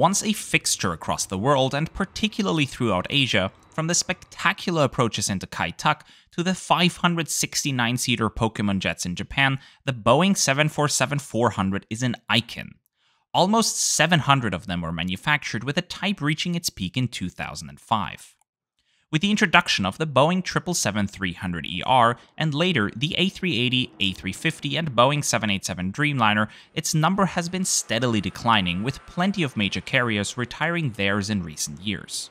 once a fixture across the world and particularly throughout Asia, from the spectacular approaches into Kai Tak to the 569-seater Pokémon jets in Japan, the Boeing 747-400 is an icon. Almost 700 of them were manufactured, with the type reaching its peak in 2005. With the introduction of the Boeing 777-300ER and later the A380, A350 and Boeing 787 Dreamliner, its number has been steadily declining, with plenty of major carriers retiring theirs in recent years.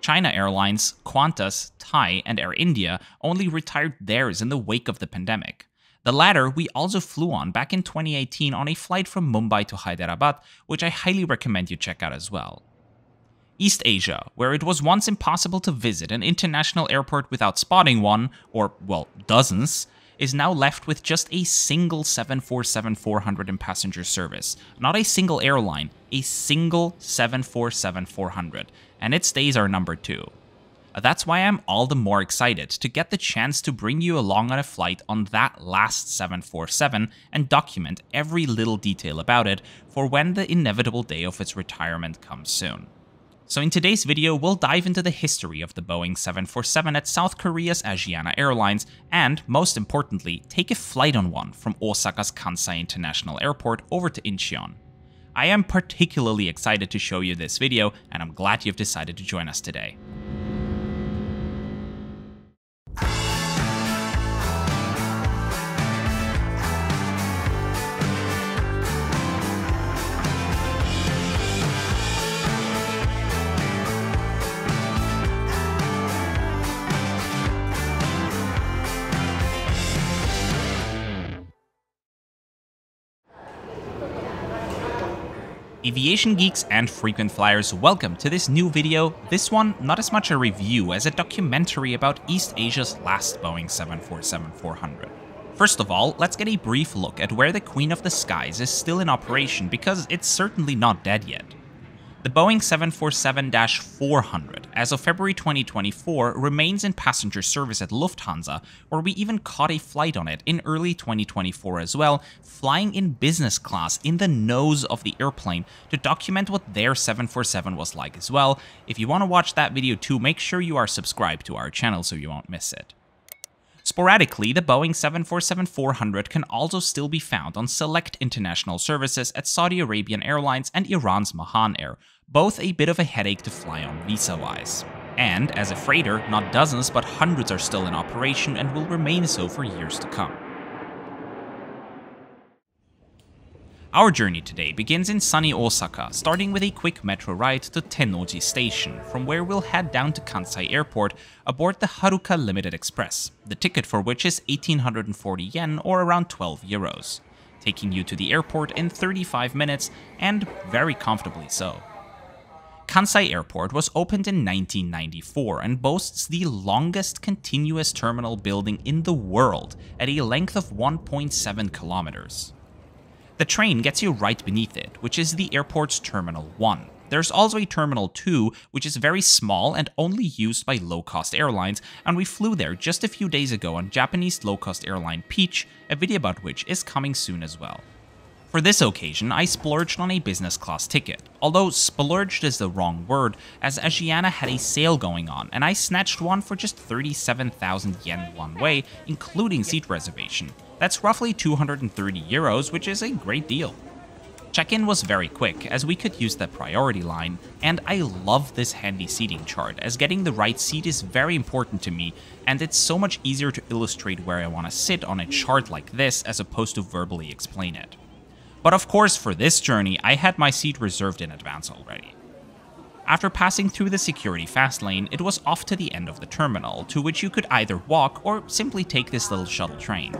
China Airlines, Qantas, Thai and Air India only retired theirs in the wake of the pandemic. The latter we also flew on back in 2018 on a flight from Mumbai to Hyderabad, which I highly recommend you check out as well. East Asia, where it was once impossible to visit an international airport without spotting one, or, well, dozens, is now left with just a single 747-400 in passenger service. Not a single airline, a single 747-400, and its days are numbered too. That's why I'm all the more excited to get the chance to bring you along on a flight on that last 747 and document every little detail about it for when the inevitable day of its retirement comes soon. So in today's video, we'll dive into the history of the Boeing 747 at South Korea's Asiana Airlines and, most importantly, take a flight on one from Osaka's Kansai International Airport over to Incheon. I am particularly excited to show you this video, and I'm glad you've decided to join us today. Aviation geeks and frequent flyers, welcome to this new video. This one, not as much a review as a documentary about East Asia's last Boeing 747-400. First of all, let's get a brief look at where the Queen of the Skies is still in operation, because it's certainly not dead yet. The Boeing 747-400, as of February 2024, remains in passenger service at Lufthansa, where we even caught a flight on it in early 2024 as well, flying in business class in the nose of the airplane to document what their 747 was like as well. If you want to watch that video too, make sure you are subscribed to our channel so you won't miss it. Sporadically, the Boeing 747-400 can also still be found on select international services at Saudi Arabian Airlines and Iran's Mahan Air, both a bit of a headache to fly on visa-wise. And, as a freighter, not dozens but hundreds are still in operation and will remain so for years to come. Our journey today begins in sunny Osaka, starting with a quick metro ride to Tennoji Station, from where we'll head down to Kansai Airport aboard the Haruka Limited Express, the ticket for which is 1840 yen or around 12 euros, taking you to the airport in 35 minutes, and very comfortably so. Kansai Airport was opened in 1994 and boasts the longest continuous terminal building in the world at a length of 1.7 kilometers. The train gets you right beneath it, which is the airport's Terminal 1. There's also a Terminal 2, which is very small and only used by low-cost airlines, and we flew there just a few days ago on Japanese low-cost airline Peach, a video about which is coming soon as well. For this occasion, I splurged on a business class ticket, although splurged is the wrong word, as Asiana had a sale going on, and I snatched one for just 37,000 yen one way, including seat reservation. That's roughly 230 euros, which is a great deal. Check-in was very quick, as we could use the priority line, and I love this handy seating chart, as getting the right seat is very important to me, and it's so much easier to illustrate where I want to sit on a chart like this as opposed to verbally explain it. But of course, for this journey, I had my seat reserved in advance already. After passing through the security fast lane, it was off to the end of the terminal, to which you could either walk or simply take this little shuttle train.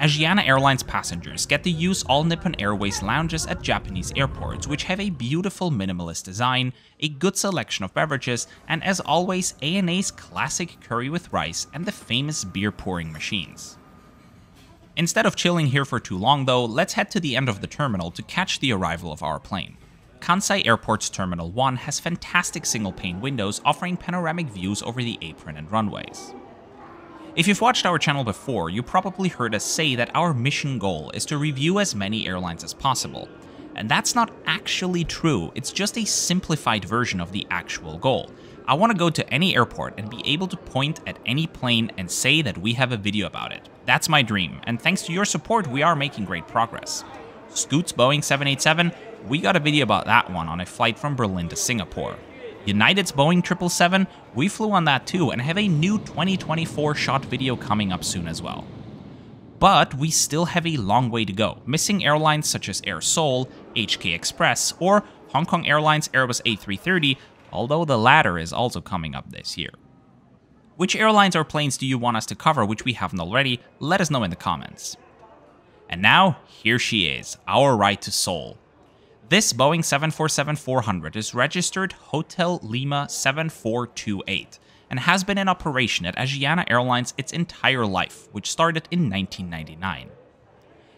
Asiana Airlines passengers get to use All Nippon Airways lounges at Japanese airports, which have a beautiful minimalist design, a good selection of beverages, and as always, ANA's classic curry with rice and the famous beer pouring machines. Instead of chilling here for too long though, let's head to the end of the terminal to catch the arrival of our plane. Kansai Airport's Terminal 1 has fantastic single-pane windows offering panoramic views over the apron and runways. If you've watched our channel before, you probably heard us say that our mission goal is to review as many airlines as possible. And that's not actually true, it's just a simplified version of the actual goal. I want to go to any airport and be able to point at any plane and say that we have a video about it. That's my dream, and thanks to your support we are making great progress. Scoot's Boeing 787, we got a video about that one on a flight from Berlin to Singapore. United's Boeing 777, we flew on that too and have a new 2024 shot video coming up soon as well. But we still have a long way to go, missing airlines such as Air Seoul, HK Express, or Hong Kong Airlines Airbus A330, although the latter is also coming up this year. Which airlines or planes do you want us to cover which we haven't already? Let us know in the comments. And now, here she is, our ride to Seoul. This Boeing 747-400 is registered Hotel Lima 7428 and has been in operation at Asiana Airlines its entire life, which started in 1999.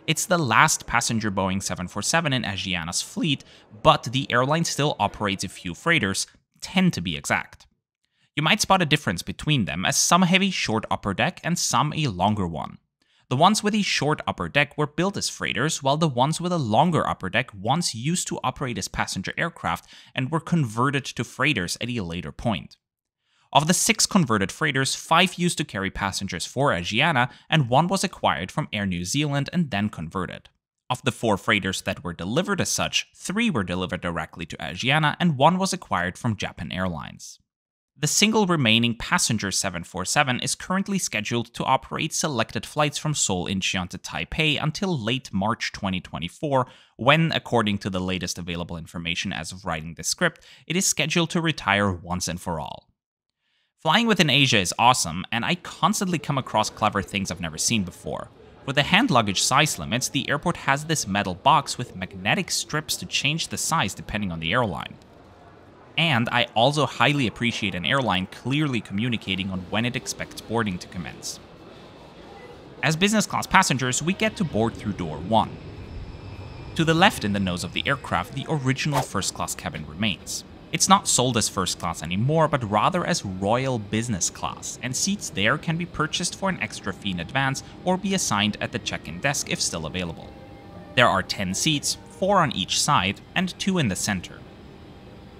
It's the last passenger Boeing 747 in Asiana's fleet, but the airline still operates a few freighters, 10 to be exact. You might spot a difference between them, as some have a short upper deck and some a longer one. The ones with a short upper deck were built as freighters, while the ones with a longer upper deck once used to operate as passenger aircraft and were converted to freighters at a later point. Of the 6 converted freighters, 5 used to carry passengers for Asiana, and 1 was acquired from Air New Zealand and then converted. Of the 4 freighters that were delivered as such, 3 were delivered directly to Asiana, and 1 was acquired from Japan Airlines. The single remaining passenger 747 is currently scheduled to operate selected flights from Seoul Incheon to Taipei until late March 2024, when, according to the latest available information as of writing this script, it is scheduled to retire once and for all. Flying within Asia is awesome, and I constantly come across clever things I've never seen before. With the hand luggage size limits, the airport has this metal box with magnetic strips to change the size depending on the airline. And I also highly appreciate an airline clearly communicating on when it expects boarding to commence. As business class passengers, we get to board through door 1. To the left in the nose of the aircraft, the original first class cabin remains. It's not sold as first class anymore, but rather as Royal Business Class, and seats there can be purchased for an extra fee in advance or be assigned at the check-in desk if still available. There are 10 seats, 4 on each side, and 2 in the center.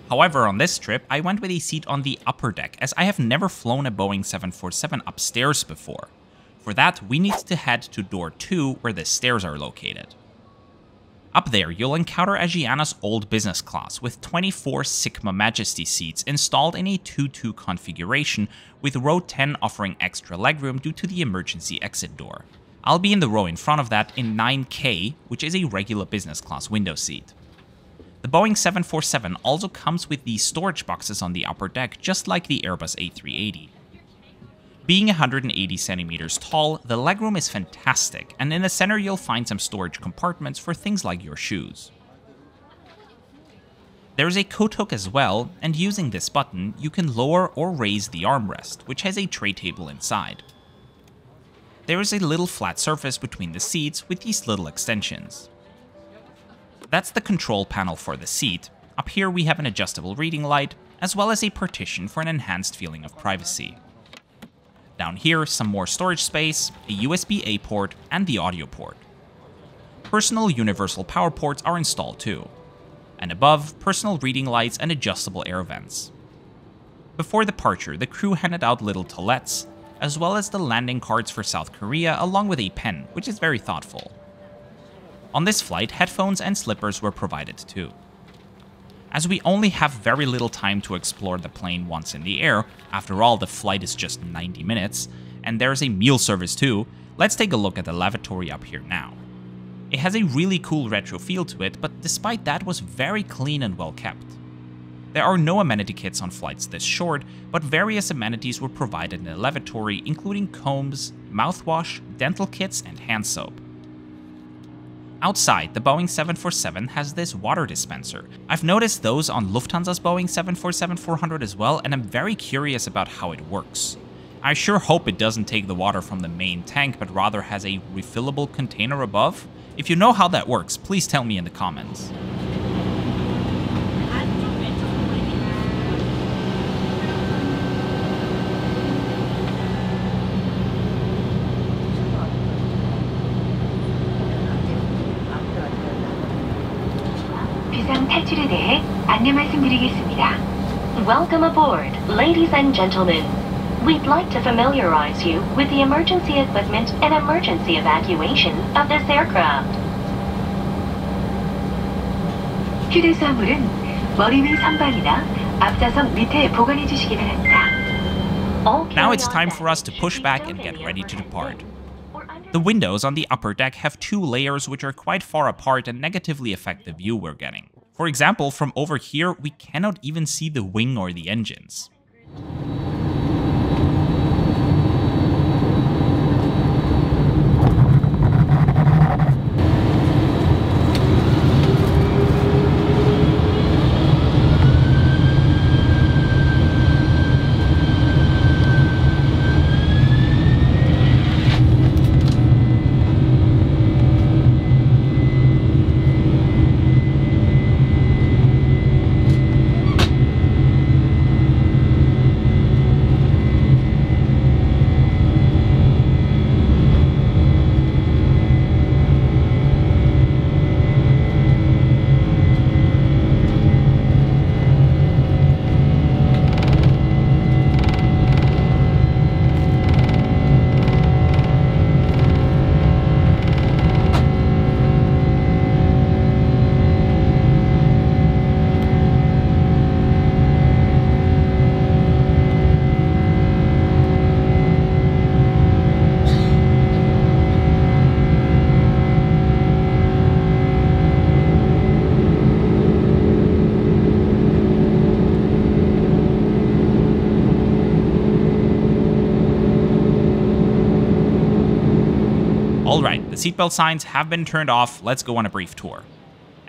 However, on this trip, I went with a seat on the upper deck, as I have never flown a Boeing 747 upstairs before. For that, we need to head to door 2, where the stairs are located. Up there, you'll encounter Asiana's old business class, with 24 Sigma Majesty seats installed in a 2-2 configuration, with row 10 offering extra legroom due to the emergency exit door. I'll be in the row in front of that in 9K, which is a regular business class window seat. The Boeing 747 also comes with these storage boxes on the upper deck, just like the Airbus A380. Being 180 centimeters tall, the legroom is fantastic, and in the center you'll find some storage compartments for things like your shoes. There's a coat hook as well, and using this button, you can lower or raise the armrest, which has a tray table inside. There is a little flat surface between the seats with these little extensions. That's the control panel for the seat. Up here we have an adjustable reading light, as well as a partition for an enhanced feeling of privacy. Down here, some more storage space, a USB-A port, and the audio port. Personal universal power ports are installed too. And above, personal reading lights and adjustable air vents. Before departure, the crew handed out little tallets, as well as the landing cards for South Korea, along with a pen, which is very thoughtful. On this flight, headphones and slippers were provided too. As we only have very little time to explore the plane once in the air, after all the flight is just 90 minutes, and there's a meal service too, let's take a look at the lavatory up here now. It has a really cool retro feel to it, but despite that was very clean and well kept. There are no amenity kits on flights this short, but various amenities were provided in the lavatory, including combs, mouthwash, dental kits, and hand soap. Outside, the Boeing 747 has this water dispenser. I've noticed those on Lufthansa's Boeing 747-400 as well, and I'm very curious about how it works. I sure hope it doesn't take the water from the main tank, but rather has a refillable container above. If you know how that works, please tell me in the comments. 비상 탈출에 대해 안내 말씀드리겠습니다. Welcome aboard, ladies and gentlemen. We'd like to familiarize you with the emergency equipment and emergency evacuation of this aircraft. 휴대수화물은 머리 위 선반이나 앞좌석 밑에 보관해 주시기 바랍니다. Now it's time for us to push back and get ready to depart. The windows on the upper deck have two layers which are quite far apart and negatively affect the view we're getting. For example, from over here, we cannot even see the wing or the engines. Seatbelt signs have been turned off, let's go on a brief tour.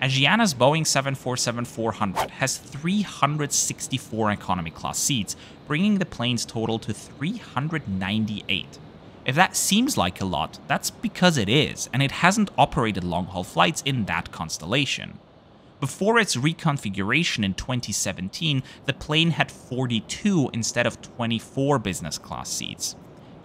Asiana's Boeing 747-400 has 364 economy class seats, bringing the plane's total to 398. If that seems like a lot, that's because it is, and it hasn't operated long-haul flights in that constellation. Before its reconfiguration in 2017, the plane had 42 instead of 24 business class seats.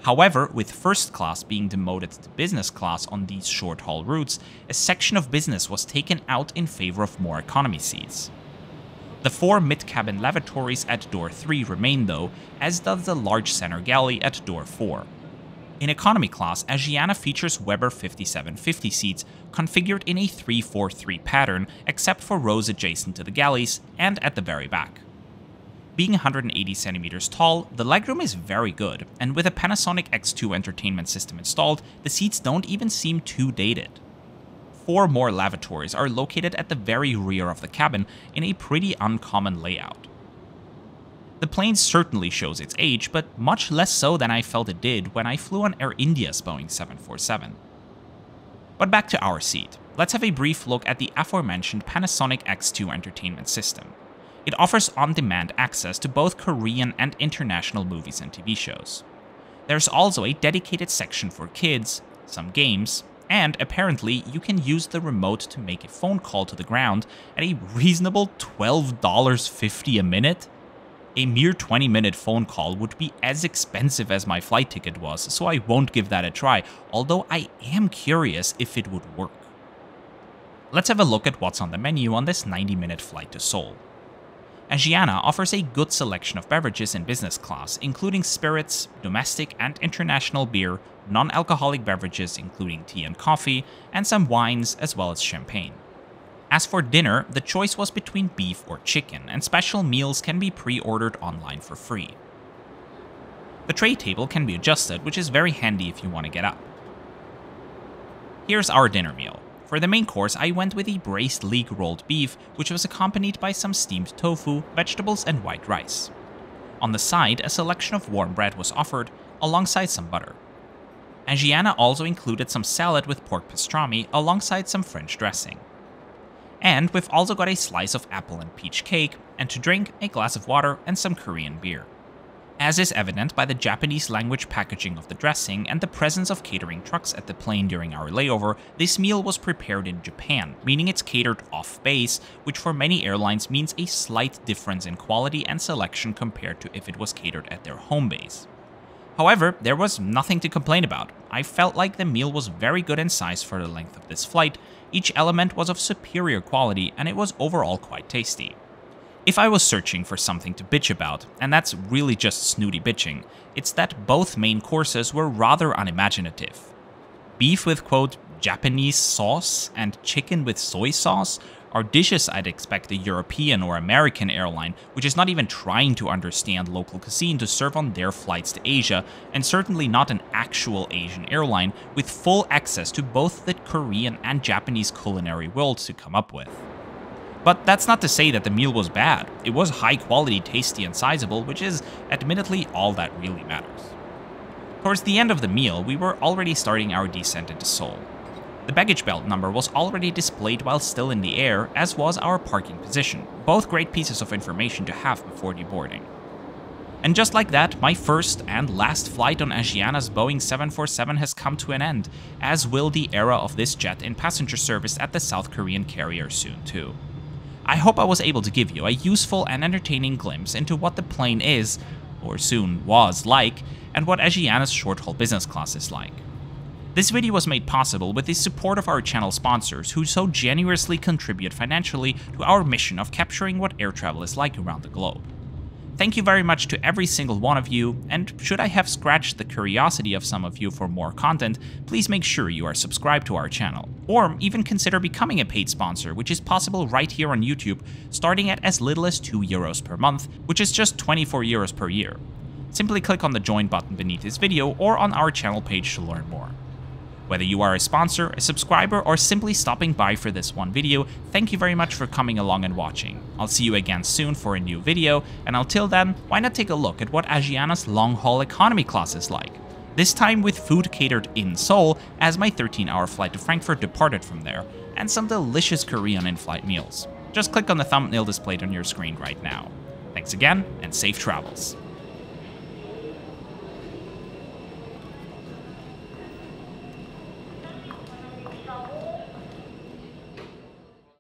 However, with first class being demoted to business class on these short-haul routes, a section of business was taken out in favor of more economy seats. The four mid-cabin lavatories at door 3 remain though, as does the large center galley at door 4. In economy class, Asiana features Weber 5750 seats, configured in a 3-4-3 pattern, except for rows adjacent to the galleys and at the very back. Being 180 centimeters tall, the legroom is very good, and with a Panasonic X2 entertainment system installed, the seats don't even seem too dated. 4 more lavatories are located at the very rear of the cabin in a pretty uncommon layout. The plane certainly shows its age, but much less so than I felt it did when I flew on Air India's Boeing 747. But back to our seat, let's have a brief look at the aforementioned Panasonic X2 entertainment system. It offers on-demand access to both Korean and international movies and TV shows. There's also a dedicated section for kids, some games, and apparently you can use the remote to make a phone call to the ground at a reasonable $12.50 a minute. A mere 20-minute phone call would be as expensive as my flight ticket was, so I won't give that a try, although I am curious if it would work. Let's have a look at what's on the menu on this 90-minute flight to Seoul. Asiana offers a good selection of beverages in business class, including spirits, domestic and international beer, non-alcoholic beverages including tea and coffee, and some wines as well as champagne. As for dinner, the choice was between beef or chicken, and special meals can be pre-ordered online for free. The tray table can be adjusted, which is very handy if you want to get up. Here's our dinner meal. For the main course, I went with a braised leek rolled beef, which was accompanied by some steamed tofu, vegetables and white rice. On the side, a selection of warm bread was offered, alongside some butter. Asiana also included some salad with pork pastrami, alongside some French dressing. And we've also got a slice of apple and peach cake, and to drink, a glass of water and some Korean beer. As is evident by the Japanese language packaging of the dressing and the presence of catering trucks at the plane during our layover, this meal was prepared in Japan, meaning it's catered off-base, which for many airlines means a slight difference in quality and selection compared to if it was catered at their home base. However, there was nothing to complain about. I felt like the meal was very good in size for the length of this flight, Each element was of superior quality and it was overall quite tasty. If I was searching for something to bitch about, and that's really just snooty bitching, it's that both main courses were rather unimaginative. Beef with quote Japanese sauce and chicken with soy sauce are dishes I'd expect a European or American airline, which is not even trying to understand local cuisine, to serve on their flights to Asia, and certainly not an actual Asian airline with full access to both the Korean and Japanese culinary worlds to come up with. But that's not to say that the meal was bad. It was high quality, tasty and sizable, which is admittedly all that really matters. Towards the end of the meal, we were already starting our descent into Seoul. The baggage belt number was already displayed while still in the air, as was our parking position, both great pieces of information to have before deboarding. And just like that, my first and last flight on Asiana's Boeing 747 has come to an end, as will the era of this jet in passenger service at the South Korean carrier soon too. I hope I was able to give you a useful and entertaining glimpse into what the plane is, or soon was, like, and what Asiana's short-haul business class is like. This video was made possible with the support of our channel sponsors, who so generously contribute financially to our mission of capturing what air travel is like around the globe. Thank you very much to every single one of you, and should I have scratched the curiosity of some of you for more content, please make sure you are subscribed to our channel, or even consider becoming a paid sponsor, which is possible right here on YouTube, starting at as little as €2 per month, which is just 24 euros per year. Simply click on the join button beneath this video or on our channel page to learn more. Whether you are a sponsor, a subscriber, or simply stopping by for this one video, thank you very much for coming along and watching. I'll see you again soon for a new video, and until then, why not take a look at what Asiana's long-haul economy class is like? This time with food catered in Seoul, as my 13-hour flight to Frankfurt departed from there, and some delicious Korean in-flight meals. Just click on the thumbnail displayed on your screen right now. Thanks again, and safe travels!